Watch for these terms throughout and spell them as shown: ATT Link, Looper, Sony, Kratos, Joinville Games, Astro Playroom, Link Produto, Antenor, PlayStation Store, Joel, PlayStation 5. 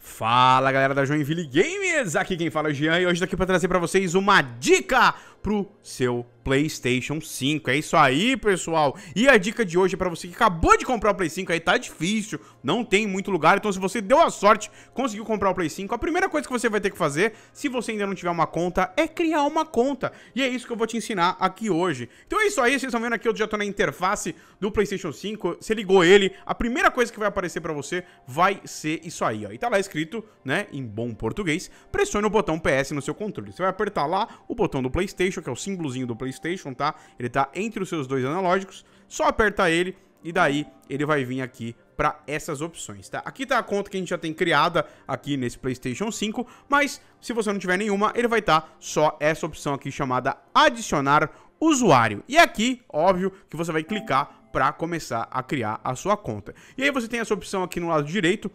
Fala galera da Joinville Games, aqui quem fala é o Jean e hoje estou aqui para trazer para vocês uma dica pro seu PlayStation 5. É isso aí, pessoal. E a dica de hoje é para você que acabou de comprar o Play 5, aí tá difícil, não tem muito lugar. Então se você deu a sorte, conseguiu comprar o Play 5, a primeira coisa que você vai ter que fazer, se você ainda não tiver uma conta, é criar uma conta. E é isso que eu vou te ensinar aqui hoje. Então é isso aí, vocês estão vendo aqui, eu já tô na interface do PlayStation 5. Você ligou ele, a primeira coisa que vai aparecer para você vai ser isso aí, ó. E tá lá escrito, né, em bom português, pressione o botão PS no seu controle. Você vai apertar lá o botão do PlayStation, que é o símbolozinho do PlayStation, tá? Ele tá entre os seus dois analógicos, só aperta ele e daí ele vai vir aqui para essas opções, tá? Aqui tá a conta que a gente já tem criada aqui nesse PlayStation 5, mas se você não tiver nenhuma, ele vai estar só essa opção aqui chamada adicionar usuário. E aqui, óbvio, que você vai clicar para começar a criar a sua conta. E aí você tem essa opção aqui no lado direito,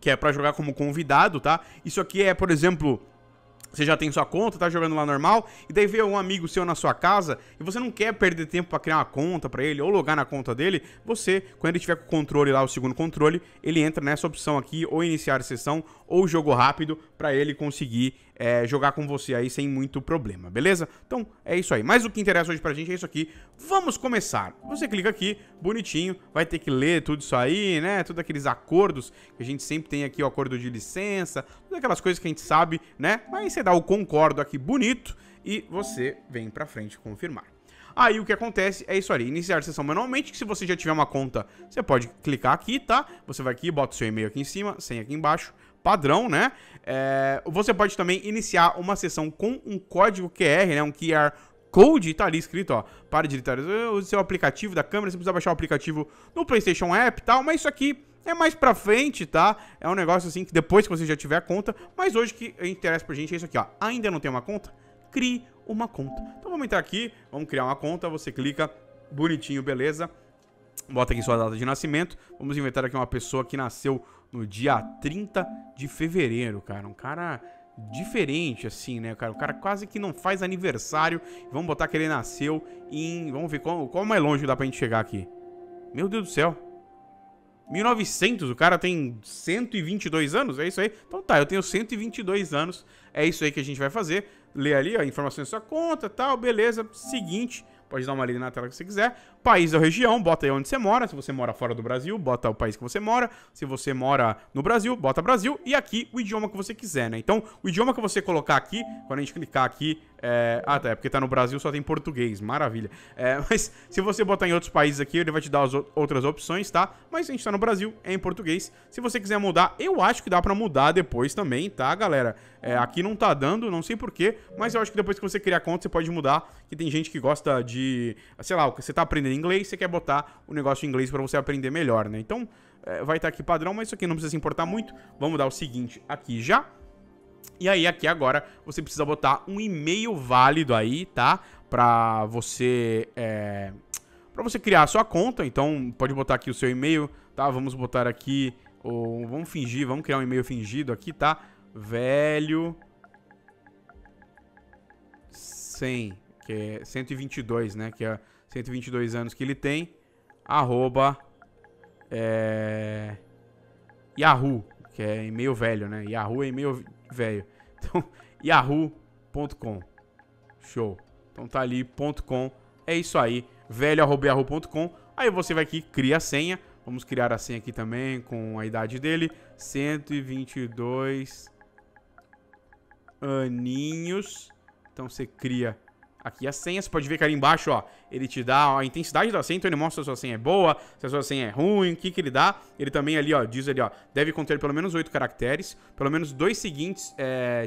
que é para jogar como convidado, tá? Isso aqui é, por exemplo, você já tem sua conta, tá jogando lá normal, e daí vê um amigo seu na sua casa e você não quer perder tempo pra criar uma conta pra ele ou logar na conta dele. Você, quando ele tiver com o controle lá, o segundo controle, ele entra nessa opção aqui, ou iniciar sessão, ou jogo rápido, pra ele conseguir jogar com você aí sem muito problema, beleza? Então é isso aí, mas o que interessa hoje pra gente é isso aqui. Vamos começar. Você clica aqui, bonitinho, vai ter que ler tudo isso aí, né? Todos aqueles acordos que a gente sempre tem aqui, o acordo de licença, todas aquelas coisas que a gente sabe, né? Mas você dá o concordo aqui bonito e você vem pra frente confirmar. Aí o que acontece é isso ali, iniciar a sessão manualmente, que se você já tiver uma conta, você pode clicar aqui, tá? Você vai aqui, bota o seu e-mail aqui em cima, senha aqui embaixo, padrão, né? Você pode também iniciar uma sessão com um código QR, né? Um QR Code, tá ali escrito, ó, para digitar o seu aplicativo da câmera, você precisa baixar o aplicativo no PlayStation App e tal, mas isso aqui é mais pra frente, tá? É um negócio assim que depois que você já tiver a conta, mas hoje que interessa pra gente é isso aqui, ó, ainda não tem uma conta? Crie uma conta. Então vamos entrar aqui, vamos criar uma conta, você clica, bonitinho, beleza? Bota aqui sua data de nascimento, vamos inventar aqui uma pessoa que nasceu no dia 30 de fevereiro, cara, um cara diferente assim, né, cara? O cara quase que não faz aniversário. Vamos botar que ele nasceu em... Vamos ver qual mais longe dá pra gente chegar aqui. Meu Deus do céu, 1900, o cara tem 122 anos, é isso aí? Então tá, eu tenho 122 anos. É isso aí que a gente vai fazer. Lê ali, ó, informações da sua conta, tal, beleza. Seguinte, pode dar uma lida na tela que você quiser. País ou região, bota aí onde você mora. Se você mora fora do Brasil, bota o país que você mora. Se você mora no Brasil, bota Brasil. E aqui o idioma que você quiser, né? Então, o idioma que você colocar aqui, quando a gente clicar aqui... Ah, tá, é porque tá no Brasil, só tem português. Maravilha. Mas se você botar em outros países aqui, ele vai te dar as outras opções, tá? Mas a gente tá no Brasil, é em português. Se você quiser mudar, eu acho que dá pra mudar depois também, tá, galera? Aqui não tá dando, não sei porquê, mas eu acho que depois que você criar a conta, você pode mudar. Que tem gente que gosta de... Sei lá, você tá aprendendo inglês, você quer botar o negócio em inglês pra você aprender melhor, né? Então, vai estar aqui padrão, mas isso aqui não precisa se importar muito. Vamos dar o seguinte aqui já. E aí, aqui agora, você precisa botar um e-mail válido aí, tá? Pra você criar a sua conta. Então, pode botar aqui o seu e-mail, tá? Vamos botar aqui... Vamos fingir, vamos criar um e-mail fingido aqui, tá? Velho... 100, que é 122, né? Que é 122 anos que ele tem. Arroba... Yahoo, que é e-mail velho, né? Yahoo é e-mail... velho. Então, yahoo.com. Show. Então tá ali, .com. É isso aí, velho@yahoo.com. Aí você vai aqui, cria a senha. Vamos criar a senha aqui também, com a idade dele. 122 aninhos. Então você cria aqui a senha. Você pode ver que ali embaixo, ó, ele te dá a intensidade da senha. Então ele mostra se a sua senha é boa, se a sua senha é ruim, o que que ele dá. Ele também ali, ó, diz ali, ó, deve conter pelo menos 8 caracteres, pelo menos dois seguintes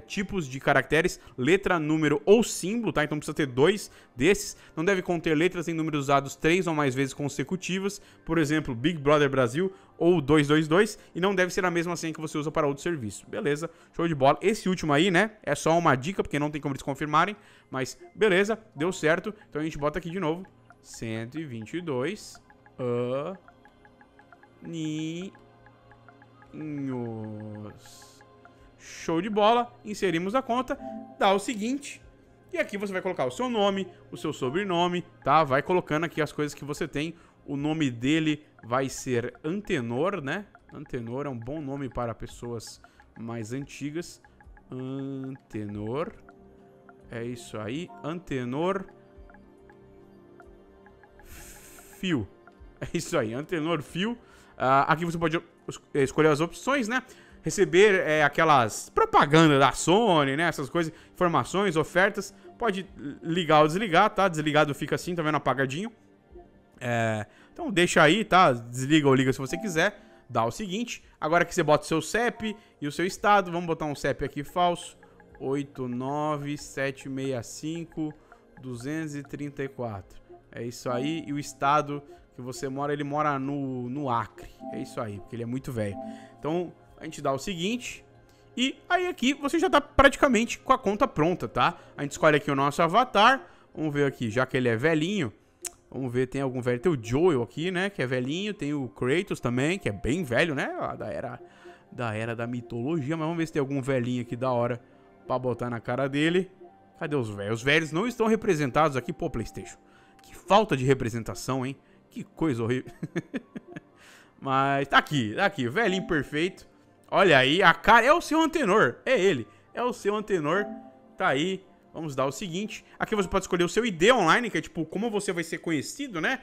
tipos de caracteres: letra, número ou símbolo, tá? Então precisa ter dois desses. Não deve conter letras em números usados 3 ou mais vezes consecutivas, por exemplo, Big Brother Brasil ou 222, e não deve ser a mesma senha que você usa para outro serviço. Beleza, show de bola. Esse último aí, né, é só uma dica, porque não tem como eles confirmarem, mas beleza, deu certo. Então a gente bota aqui de novo, 122 aninhos. Show de bola, inserimos a conta, dá o seguinte... E aqui você vai colocar o seu nome, o seu sobrenome, tá? Vai colocando aqui as coisas que você tem. O nome dele vai ser Antenor, né? Antenor é um bom nome para pessoas mais antigas. Antenor. É isso aí. Antenor. Fio. É isso aí. Antenor fio. Aqui você pode escolher as opções, né? Receber aquelas propagandas da Sony, né? Essas coisas. Informações, ofertas. Pode ligar ou desligar, tá? Desligado fica assim, tá vendo? Apagadinho. Então deixa aí, tá? Desliga ou liga se você quiser. Dá o seguinte. Agora que você bota o seu CEP e o seu estado. Vamos botar um CEP aqui falso. 89765-234. É isso aí. E o estado que você mora, ele mora no Acre. É isso aí, porque ele é muito velho. Então a gente dá o seguinte. E aí aqui você já tá praticamente com a conta pronta, tá? A gente escolhe aqui o nosso avatar. Vamos ver aqui, já que ele é velhinho. Vamos ver, tem algum velho. Tem o Joel aqui, né? Que é velhinho. Tem o Kratos também, que é bem velho, né? Da era da mitologia. Mas vamos ver se tem algum velhinho aqui da hora pra botar na cara dele. Cadê os velhos? Os velhos não estão representados aqui. Pô, PlayStation, que falta de representação, hein? Que coisa horrível. Mas tá aqui, velhinho perfeito. Olha aí, a cara. É o seu antenor. É ele. É o seu antenor. Tá aí. Vamos dar o seguinte. Aqui você pode escolher o seu ID online, que é tipo, como você vai ser conhecido, né?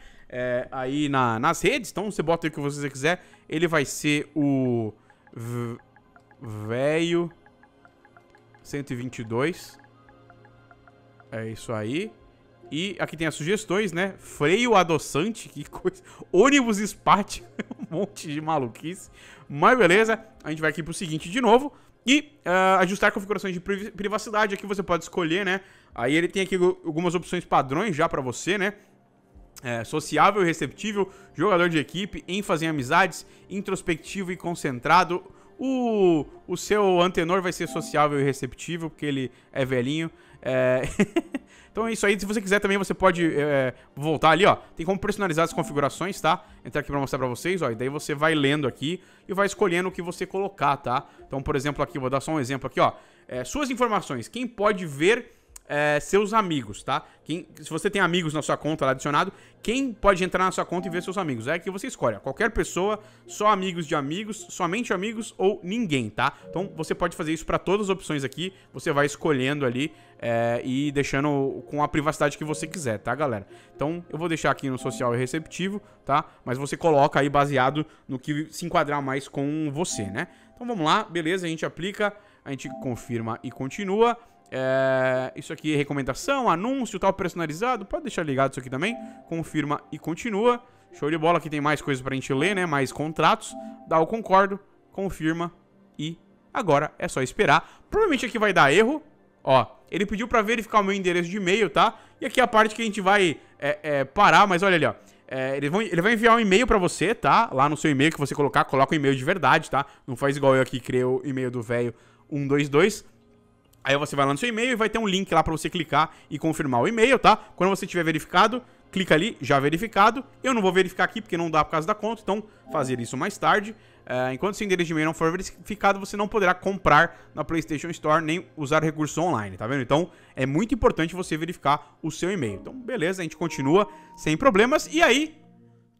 Aí nas redes. Então você bota o que você quiser. Ele vai ser o Véio 122. É isso aí. E aqui tem as sugestões, né? Freio adoçante, que coisa. Ônibus espate, um monte de maluquice. Mas beleza, a gente vai aqui pro seguinte de novo. E ajustar configurações de privacidade, aqui você pode escolher, né? Aí ele tem aqui algumas opções padrões já pra você, né? Sociável e receptível, jogador de equipe, ênfase em amizades, introspectivo e concentrado. O seu antenor vai ser sociável e receptível, porque ele é velhinho. Então é isso aí, se você quiser também você pode voltar ali, ó. Tem como personalizar as configurações, tá? Entrar aqui pra mostrar pra vocês, ó. E daí você vai lendo aqui e vai escolhendo o que você colocar, tá? Então, por exemplo, aqui, vou dar só um exemplo aqui, ó. Suas informações, quem pode ver seus amigos, tá? Se você tem amigos na sua conta lá adicionado, quem pode entrar na sua conta e ver seus amigos? É que você escolhe, ó. Qualquer pessoa, só amigos de amigos, somente amigos ou ninguém, tá? Então você pode fazer isso pra todas as opções aqui. Você vai escolhendo ali e deixando com a privacidade que você quiser, tá, galera? Então eu vou deixar aqui no social e receptivo, tá? Mas você coloca aí baseado no que se enquadrar mais com você, né? Então vamos lá, beleza, a gente aplica, a gente confirma e continua. Isso aqui é recomendação, anúncio, tal, personalizado. Pode deixar ligado isso aqui também. Confirma e continua. Show de bola, aqui tem mais coisas pra gente ler, né? Mais contratos. Dá o concordo, confirma. E agora é só esperar. Provavelmente aqui vai dar erro. Ó, ele pediu pra verificar o meu endereço de e-mail, tá? E aqui é a parte que a gente vai parar, mas olha ali, ó. Ele vai enviar um e-mail pra você, tá? Lá no seu e-mail que você colocar, coloca o e-mail de verdade, tá? Não faz igual eu aqui, criei o e-mail do velho 122. Aí você vai lá no seu e-mail e vai ter um link lá pra você clicar e confirmar o e-mail, tá? Quando você tiver verificado, clica ali, já verificado. Eu não vou verificar aqui porque não dá por causa da conta, então fazer isso mais tarde. Enquanto seu endereço de e-mail não for verificado, você não poderá comprar na PlayStation Store nem usar recursos online, tá vendo? Então é muito importante você verificar o seu e-mail. Então beleza, a gente continua sem problemas e aí...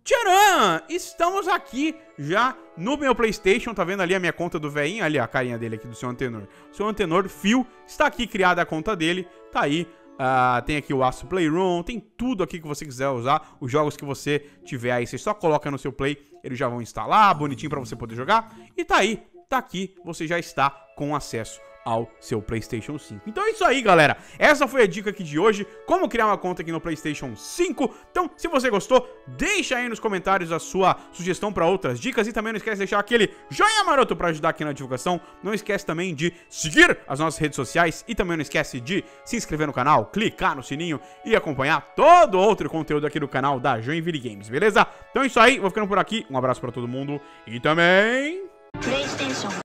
Tcharam! Estamos aqui já no meu PlayStation, tá vendo ali a minha conta do velhinho? Ali a carinha dele aqui do seu antenor. Seu antenor, Phil, está aqui criada a conta dele, tá aí. Tem aqui o Astro Playroom, tem tudo aqui que você quiser usar. Os jogos que você tiver aí, você só coloca no seu Play, eles já vão instalar, bonitinho pra você poder jogar. E tá aí, tá aqui, você já está com acesso ao seu PlayStation 5. Então é isso aí, galera. Essa foi a dica aqui de hoje, como criar uma conta aqui no PlayStation 5. Então, se você gostou, deixa aí nos comentários a sua sugestão para outras dicas e também não esquece de deixar aquele joinha maroto para ajudar aqui na divulgação. Não esquece também de seguir as nossas redes sociais e também não esquece de se inscrever no canal, clicar no sininho e acompanhar todo outro conteúdo aqui do canal da Joinville Games, beleza? Então é isso aí, vou ficando por aqui. Um abraço para todo mundo e também PlayStation.